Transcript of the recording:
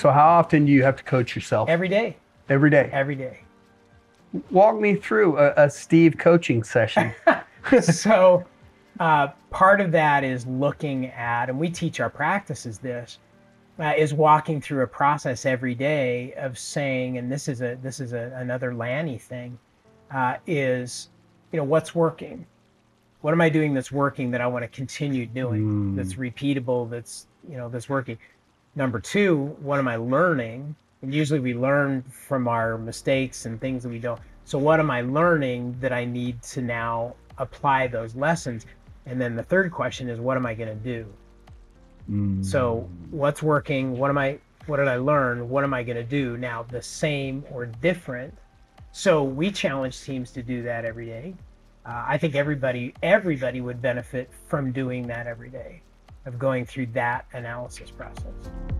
So how often do you have to coach yourself? Every day. Every day? Every day. Walk me through a Steve coaching session. So part of that is looking at, and we teach our practices this, is walking through a process every day of saying, and this is another Lanny thing, is, you know, what's working? What am I doing that's working that I want to continue doing, that's repeatable, that's, you know, that's working? Number two, what am I learning? And usually we learn from our mistakes and things that we don't. So what am I learning that I need to now apply those lessons? And then the third question is, what am I going to do? So what's working? What did I learn? What am I going to do now, the same or different? So we challenge teams to do that every day. I think everybody would benefit from doing that every day, of going through that analysis process.